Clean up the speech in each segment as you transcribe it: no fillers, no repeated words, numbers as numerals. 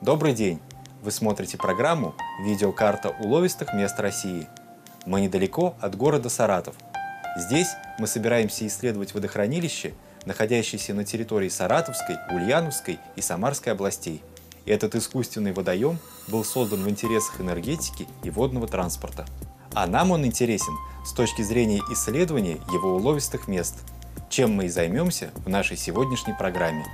Добрый день! Вы смотрите программу «Видеокарта уловистых мест России». Мы недалеко от города Саратов. Здесь мы собираемся исследовать водохранилища, находящиеся на территории Саратовской, Ульяновской и Самарской областей. И этот искусственный водоем был создан в интересах энергетики и водного транспорта. А нам он интересен с точки зрения исследования его уловистых мест, чем мы и займемся в нашей сегодняшней программе.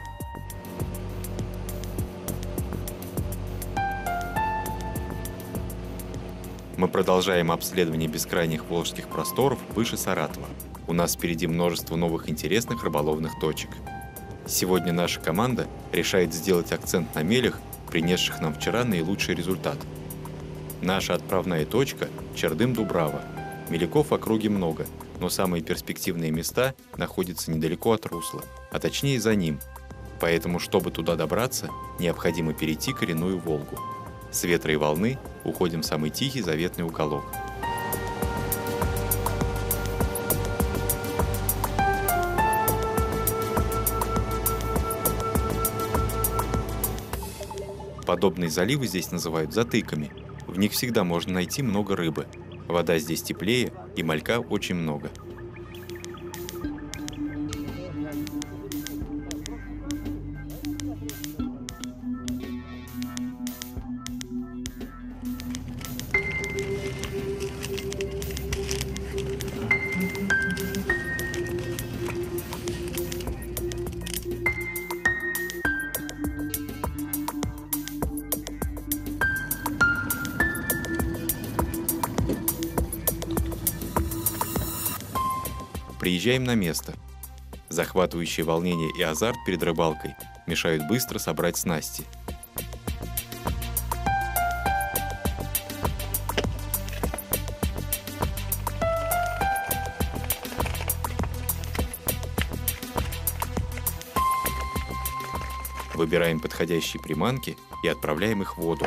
Мы продолжаем обследование бескрайних волжских просторов выше Саратова. У нас впереди множество новых интересных рыболовных точек. Сегодня наша команда решает сделать акцент на мелях, принесших нам вчера наилучший результат. Наша отправная точка – Чардым-Дубрава. Меляков в округе много, но самые перспективные места находятся недалеко от русла, а точнее за ним. Поэтому, чтобы туда добраться, необходимо перейти коренную Волгу. С ветра и волны уходим в самый тихий заветный уголок. Подобные заливы здесь называют затыками. В них всегда можно найти много рыбы. Вода здесь теплее, и малька очень много. Приезжаем на место. Захватывающие волнение и азарт перед рыбалкой мешают быстро собрать снасти. Выбираем подходящие приманки и отправляем их в воду.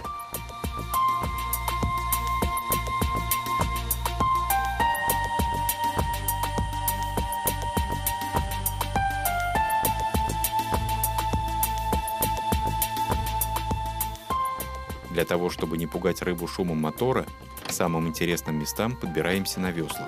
Для того, чтобы не пугать рыбу шумом мотора, к самым интересным местам подбираемся на веслах.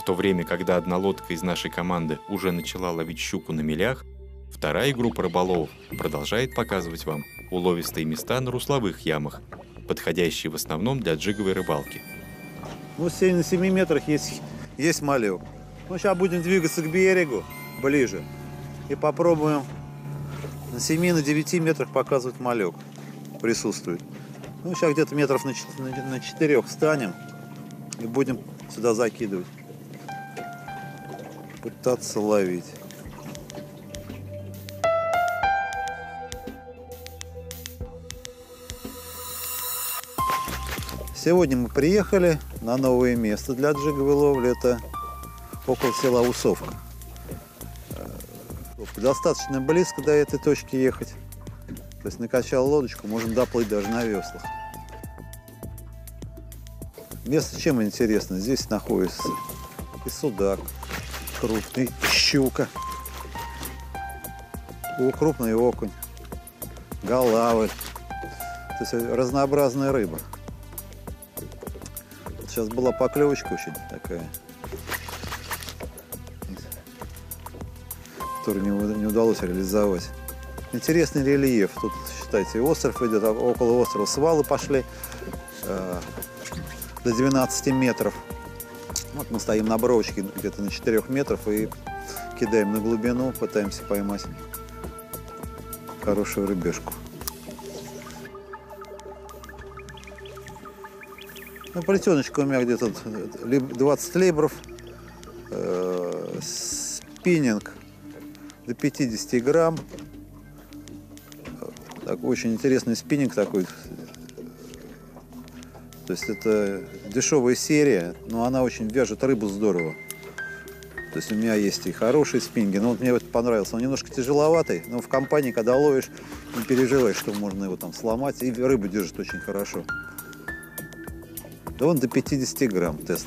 В то время, когда одна лодка из нашей команды уже начала ловить щуку на мелях, вторая группа рыболовов продолжает показывать вам уловистые места на русловых ямах, подходящие в основном для джиговой рыбалки. Ну, на 7 метрах есть малек. Ну, сейчас будем двигаться к берегу ближе и попробуем на 7-9 метрах показывать малек. Присутствует. Ну, сейчас где-то метров на 4 станем и будем сюда закидывать. Пытаться ловить. Сегодня мы приехали на новое место для джиговой ловли. Это около села Усовка. Достаточно близко до этой точки ехать. То есть накачал лодочку, можно доплыть даже на веслах. Место чем интересно? Здесь находится и судак крупный, щука, крупный окунь, голавль, то есть разнообразная рыба. Сейчас была поклевочка очень такая, которую не удалось реализовать. Интересный рельеф, тут, считайте, остров идет, около острова свалы пошли до 12 метров. Вот мы стоим на бровочке где-то на 4 метров и кидаем на глубину, пытаемся поймать хорошую рыбешку. Ну, плетеночка у меня где-то 20 либров, спиннинг до 50 грамм. Так, очень интересный спиннинг такой, То есть это дешевая серия, но она очень вяжет рыбу здорово. То есть у меня есть и хорошие спиннинги, но вот мне вот понравился. Он немножко тяжеловатый, но в компании, когда ловишь, не переживаешь, что можно его там сломать. И рыбу держит очень хорошо. Да он до 50 грамм тест.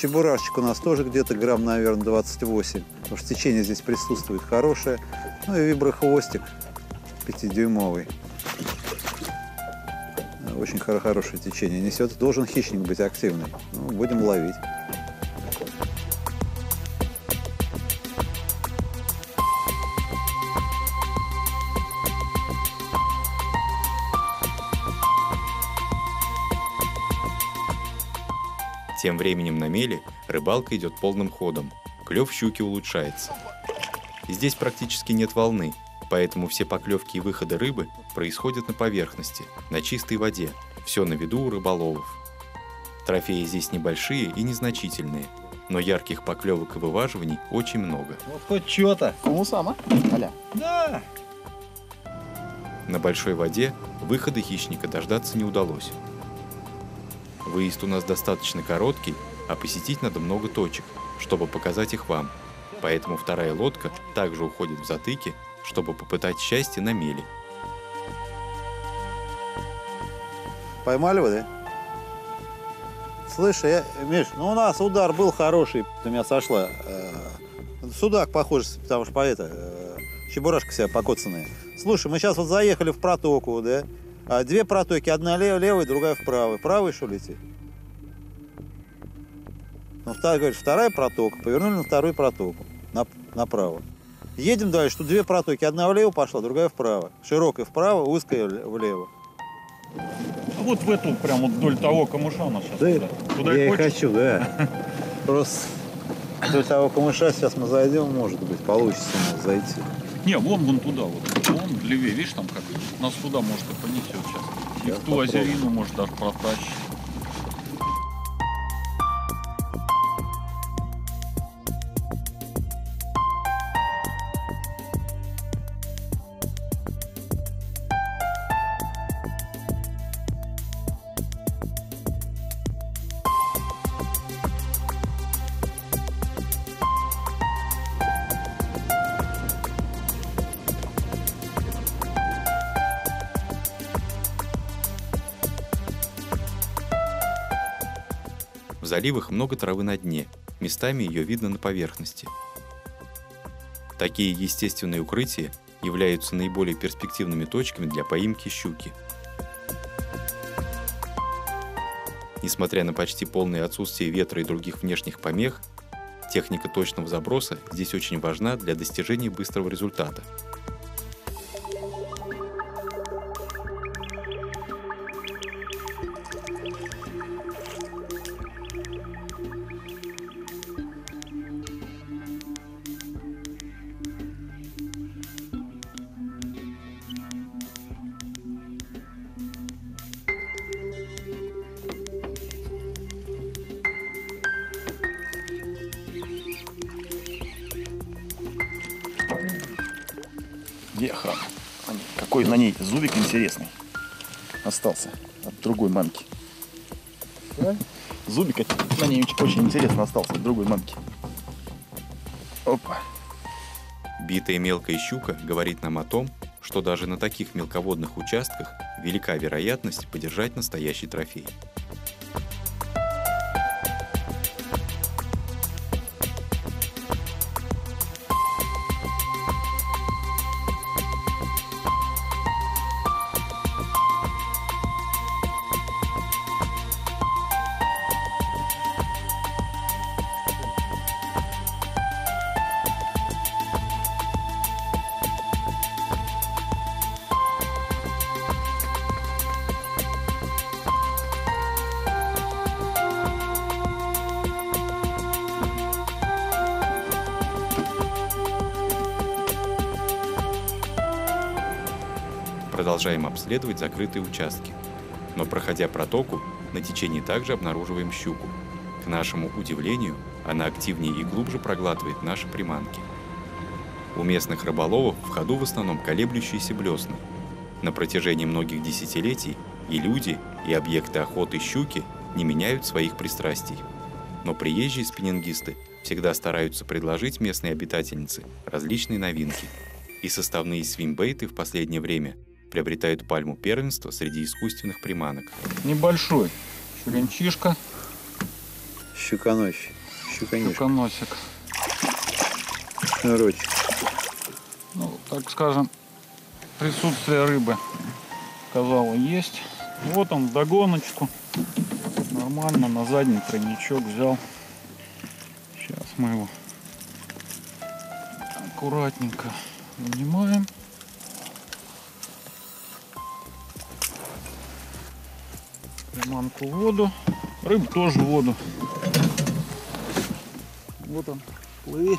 Чебурашечка у нас тоже где-то грамм, наверное, 28. Потому что течение здесь присутствует хорошее. Ну и виброхвостик 5-дюймовый. Очень хорошее течение несет. Должен хищник быть активный. Ну, будем ловить. Тем временем на меле рыбалка идет полным ходом. Клев щуки улучшается. Здесь практически нет волны, поэтому все поклевки и выходы рыбы происходят на поверхности, на чистой воде. Все на виду у рыболовов. Трофеи здесь небольшие и незначительные, но ярких поклевок и вываживаний очень много. Вот хоть что-то. Кумусама? Аля. Да. На большой воде выхода хищника дождаться не удалось. Выезд у нас достаточно короткий, а посетить надо много точек, чтобы показать их вам. Поэтому вторая лодка также уходит в затыки, чтобы попытать счастье на мели. Поймали вы, да? Слышь, Миш, ну у нас удар был хороший, у меня сошла. Судак, похоже, потому что чебурашка вся покоцанная. Слушай, мы сейчас вот заехали в протоку, да? Две протоки, одна левая, другая вправо. Правой, что летит? Ну, говорит, вторая протока, повернули на вторую протоку, направо. Едем дальше, тут две протоки, одна влево пошла, другая вправо. Широкая вправо, узкая влево. А вот в эту, прям вот вдоль того камыша у нас сейчас. Да, туда я и хочу, да. Просто вдоль того камыша сейчас мы зайдем, может быть, получится у нас зайти. Не, вон туда вот. Вон левее, видишь, там как нас туда, может, и понесет сейчас. И в ту озерину, может, даже протащить. В заливах много травы на дне, местами ее видно на поверхности. Такие естественные укрытия являются наиболее перспективными точками для поимки щуки. Несмотря на почти полное отсутствие ветра и других внешних помех, техника точного заброса здесь очень важна для достижения быстрого результата. Какой на ней зубик интересный остался от другой мамки. Да? Зубик на ней очень интересно остался от другой мамки. Опа. Битая мелкая щука говорит нам о том, что даже на таких мелководных участках велика вероятность подержать настоящий трофей. Продолжаем обследовать закрытые участки. Но, проходя протоку, на течении также обнаруживаем щуку. К нашему удивлению, она активнее и глубже проглатывает наши приманки. У местных рыболовов в ходу в основном колеблющиеся блесны. На протяжении многих десятилетий И люди, и объекты охоты щуки не меняют своих пристрастий. Но приезжие спиннингисты всегда стараются предложить местной обитательнице различные новинки. И составные свимбейты в последнее время приобретают пальму первенства среди искусственных приманок. Небольшой щуренчишка. Щуконосик. Шнурочек. Ну, так скажем, присутствие рыбы, казалось, есть. Вот он, вдогоночку. Нормально, на задний тройничок взял. Сейчас мы его аккуратненько вынимаем. Приманку в воду. Рыба тоже в воду. Вот он, плыви.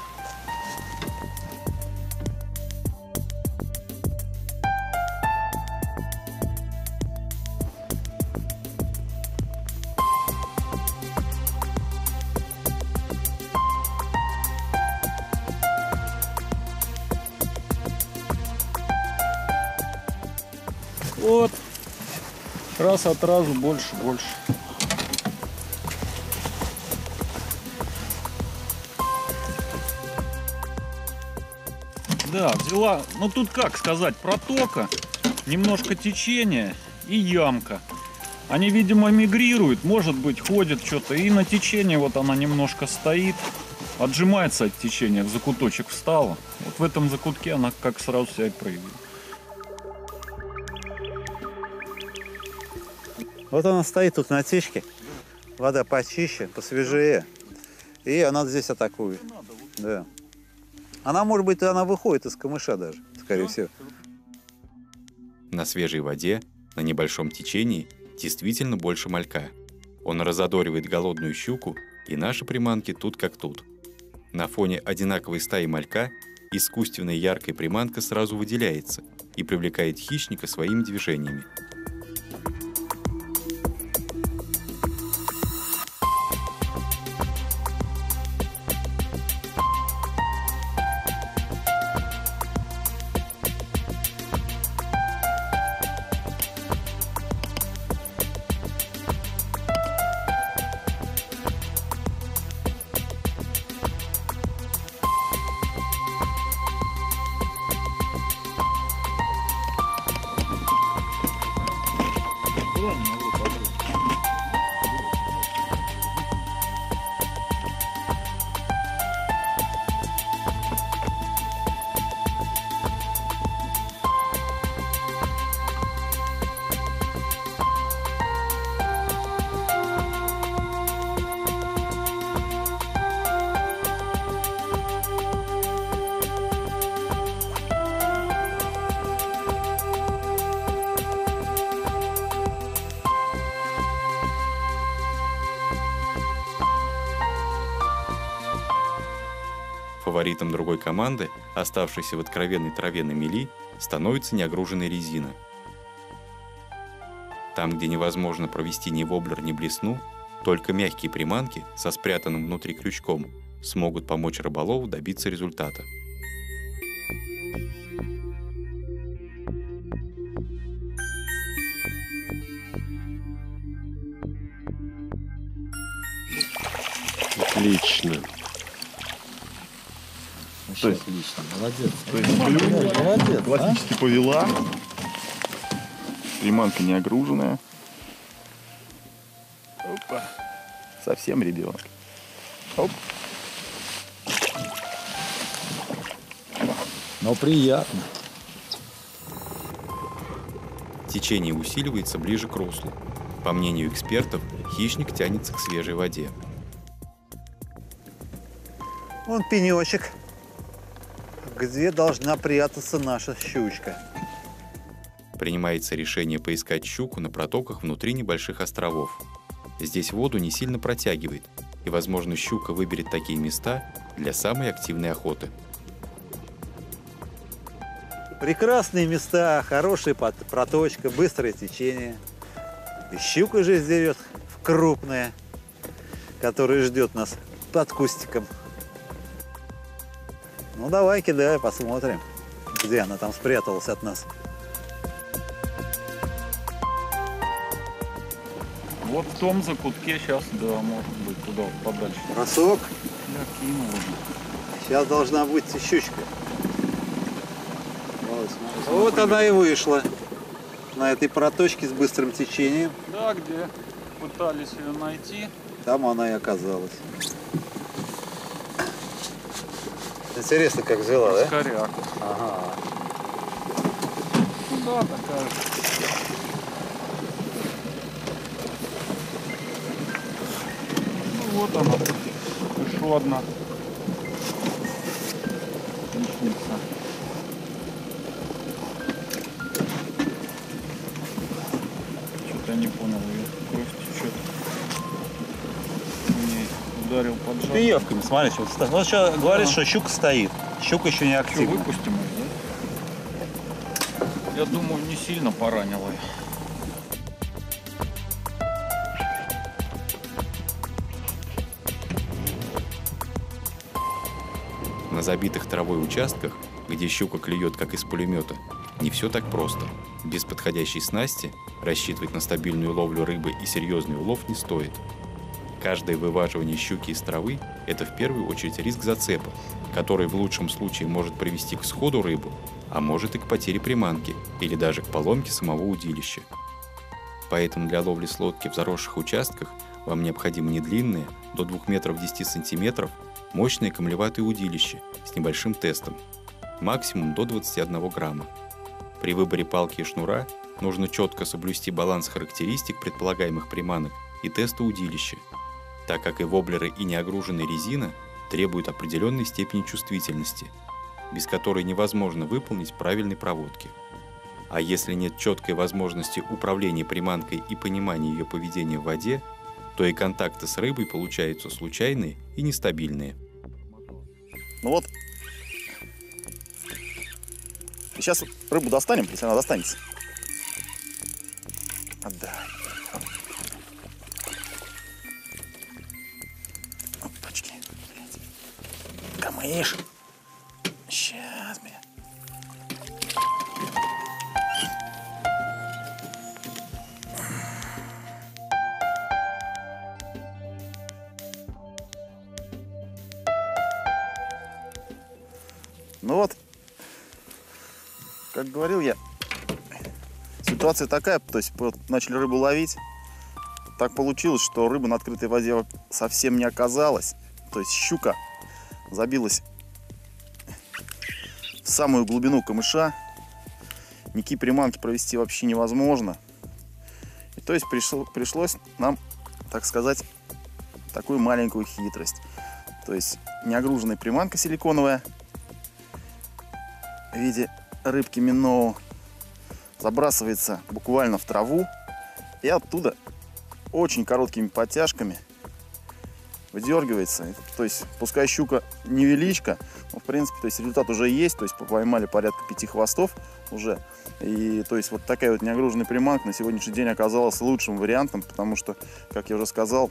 Вот, раз от разу больше. Да, взяла, ну тут как сказать, протока, немножко течения и ямка. Они, видимо, мигрируют, может быть, ходят что-то, и на течении вот она немножко стоит, отжимается от течения, в закуточек встала. Вот в этом закутке она как сразу себя и проявила. Вот она стоит тут на течке, вода почище, посвежее, и она здесь атакует. Да. Она, может быть, она выходит из камыша даже, скорее всего. На свежей воде, на небольшом течении, действительно больше малька. Он разодоривает голодную щуку, и наши приманки тут как тут. На фоне одинаковой стаи малька искусственная яркая приманка сразу выделяется и привлекает хищника своими движениями. Фаворитом другой команды, оставшейся в откровенной траве на мели, становится неогруженная резина. Там, где невозможно провести ни воблер, ни блесну, только мягкие приманки со спрятанным внутри крючком смогут помочь рыболову добиться результата. Отлично. То есть, отлично, молодец. То есть, молодец, классически повела. Приманка не огруженная. Опа. Совсем ребенок. Оп. Но приятно. Течение усиливается ближе к руслу. По мнению экспертов, хищник тянется к свежей воде. Вон пенечек, где должна прятаться наша щучка. Принимается решение поискать щуку на протоках внутри небольших островов. Здесь воду не сильно протягивает, и, возможно, щука выберет такие места для самой активной охоты. Прекрасные места, хорошая проточка, быстрое течение. И щука же здесь крупная, которая ждет нас под кустиком. Ну давай, кидай, посмотрим, где она там спряталась от нас. Вот в том закутке сейчас, да, может быть, куда подальше. Бросок. Я кинул. Сейчас должна быть щучка. Вот, смотри, вот она и вышла. На этой проточке с быстрым течением. Да, где пытались ее найти. Там она и оказалась. Интересно, как взяла, да? Скоряк. Ага. Куда такая? Ну вот она. Еще одна. Что-то я не понял, ее кровь течет. Ударил под жар. Ты явками, смотри, что вот, ну, сейчас говорит, что щука стоит. Щука еще не активна. Что, выпустим ее, да? Я думаю, не сильно поранила ее. На забитых травой участках, где щука клюет как из пулемета, не все так просто. Без подходящей снасти рассчитывать на стабильную ловлю рыбы и серьезный улов не стоит. Каждое вываживание щуки из травы – это в первую очередь риск зацепа, который в лучшем случае может привести к сходу рыбу, а может и к потере приманки или даже к поломке самого удилища. Поэтому для ловли с лодки в заросших участках вам необходимы не длинные, до 2 метров 10 сантиметров, мощные камлеватые удилища с небольшим тестом, максимум до 21 грамма. При выборе палки и шнура нужно четко соблюсти баланс характеристик предполагаемых приманок и теста удилища, так как и воблеры, и неогруженная резина требуют определенной степени чувствительности, без которой невозможно выполнить правильной проводки. А если нет четкой возможности управления приманкой и понимания ее поведения в воде, то и контакты с рыбой получаются случайные и нестабильные. Ну вот. Сейчас рыбу достанем, если она достанется. Отдай. Опачки. Камыш. Сейчас, бля. Ну вот, как говорил я, ситуация такая, то есть вот начали рыбу ловить, так получилось, что рыба на открытой воде совсем не оказалась, то есть щука забилась в самую глубину камыша, никакие приманки провести вообще невозможно, и то есть пришлось нам, так сказать, такую маленькую хитрость, то есть неогруженная приманка силиконовая, в виде рыбки миноу, забрасывается буквально в траву и оттуда очень короткими подтяжками выдергивается. То есть, пускай щука невеличка, но в принципе, то есть результат уже есть. То есть поймали порядка 5 хвостов уже. И то есть вот такая вот неогруженная приманка на сегодняшний день оказалась лучшим вариантом, потому что, как я уже сказал,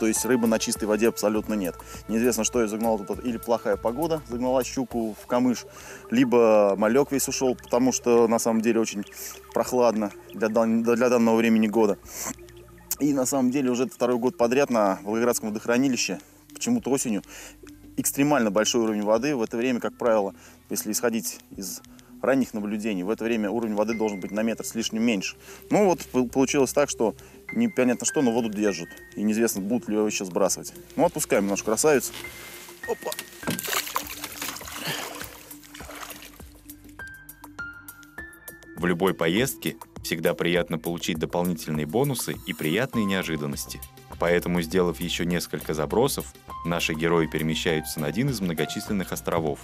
то есть рыбы на чистой воде абсолютно нет. Неизвестно, что ее загнало тут. Или плохая погода загнала щуку в камыш, либо малек весь ушел, потому что на самом деле очень прохладно для данного времени года. И на самом деле уже второй год подряд на Волгоградском водохранилище, почему-то осенью, экстремально большой уровень воды. В это время, как правило, если исходить из ранних наблюдений, в это время уровень воды должен быть на метр с лишним меньше. Ну вот получилось так, что непонятно что, но воду держат. И неизвестно, будут ли его еще сбрасывать. Ну, отпускаем нашу красавицу. Опа! В любой поездке всегда приятно получить дополнительные бонусы и приятные неожиданности. Поэтому, сделав еще несколько забросов, наши герои перемещаются на один из многочисленных островов.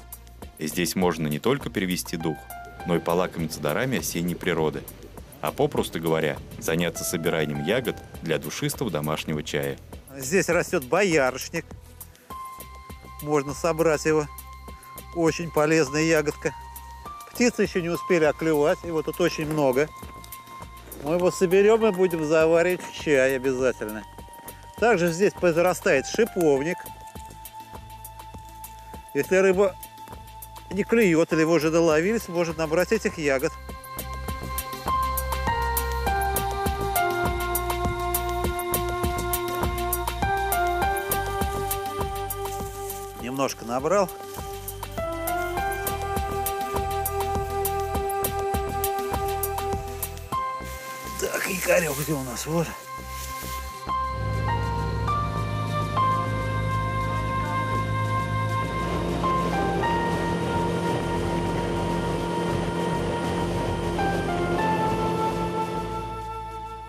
Здесь можно не только перевести дух, но и полакомиться дарами осенней природы, а попросту говоря, заняться собиранием ягод для душистого домашнего чая. Здесь растет боярышник, можно собрать его, очень полезная ягодка. Птицы еще не успели оклевать, его тут очень много. Мы его соберем и будем заваривать в чай обязательно. Также здесь подрастает шиповник. Если рыба не клюет или его уже доловились, может набрать этих ягод. немножко набрал. Так, якорек где у нас? Вот.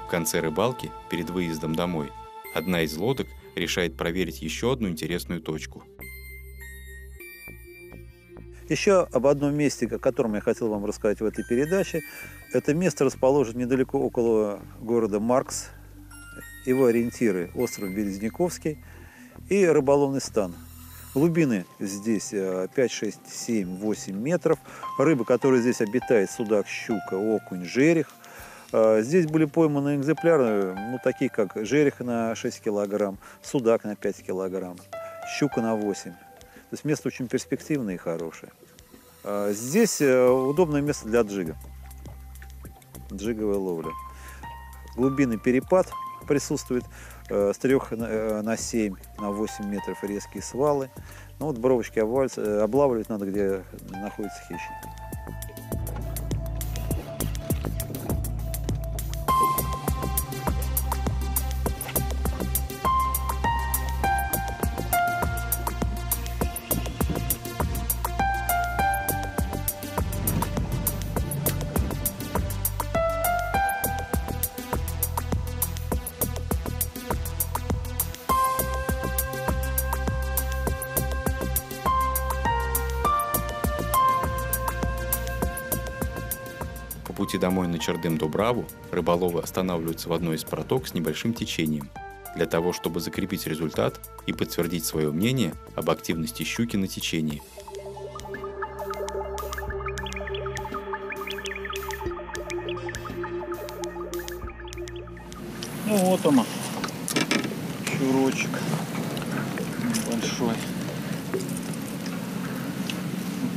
В конце рыбалки, перед выездом домой, одна из лодок решает проверить еще одну интересную точку. Еще об одном месте, о котором я хотел вам рассказать в этой передаче. Это место расположено недалеко около города Маркс. Его ориентиры – остров Березняковский и рыболовный стан. Глубины здесь 5, 6, 7, 8 метров. Рыба, которая здесь обитает, судак, щука, окунь, жерех. Здесь были пойманы экземпляры, ну, такие как жерех на 6 килограмм, судак на 5 килограмм, щука на 8. То есть место очень перспективное и хорошее. Здесь удобное место для джига, джиговая ловля. Глубинный перепад присутствует с 3 на 7, на 8 метров резкие свалы. Ну, вот бровочки облавливать надо, где находится хищник. Домой на Чардым-Дубраву рыболовы останавливаются в одной из проток с небольшим течением для того, чтобы закрепить результат и подтвердить свое мнение об активности щуки на течении. Ну вот он, чурочек большой.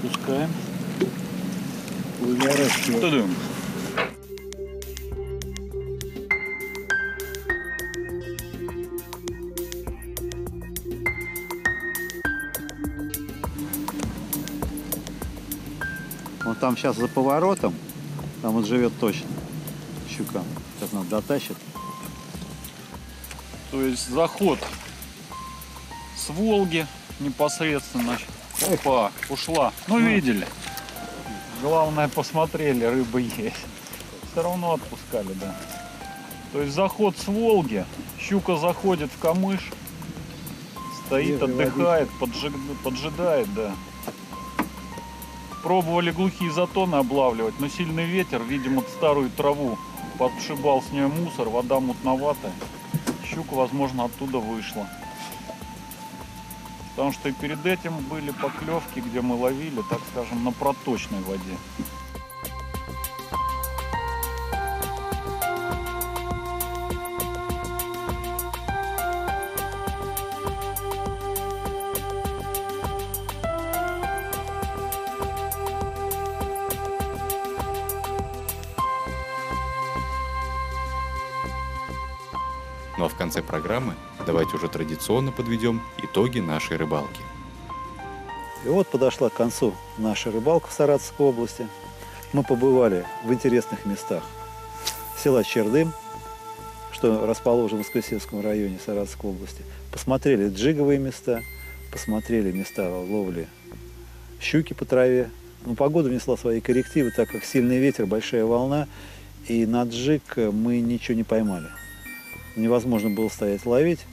Выпускаем. Тудым. Там сейчас за поворотом, там вот живет точно щука. Сейчас нас дотащит. То есть заход с Волги непосредственно. Опа, ушла. Ну, видели. Главное, посмотрели, рыба есть. Все равно отпускали, да. То есть заход с Волги, щука заходит в камыш, стоит, отдыхает, поджидает, да. Пробовали глухие затоны облавливать, но сильный ветер, видимо, старую траву подшибал с нее мусор, вода мутноватая. Щука, возможно, оттуда вышла. Потому что и перед этим были поклевки, где мы ловили, так скажем, на проточной воде. Ну а в конце программы давайте уже традиционно подведем итоги нашей рыбалки. И вот подошла к концу наша рыбалка в Саратовской области. Мы побывали в интересных местах села Чардым, что расположено в Воскресенском районе Саратовской области. Посмотрели джиговые места, посмотрели места ловли щуки по траве. Но погода внесла свои коррективы, так как сильный ветер, большая волна, и на джиг мы ничего не поймали. Невозможно было стоять ловить,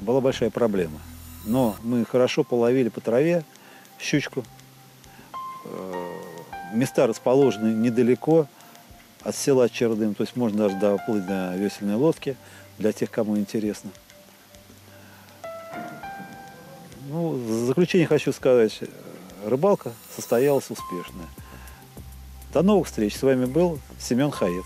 была большая проблема. Но мы хорошо половили по траве щучку. Места расположены недалеко от села Чардым, то есть можно даже доплыть на весельной лодке, для тех, кому интересно. Ну, в заключение хочу сказать, рыбалка состоялась успешная. До новых встреч, с вами был Семен Хает.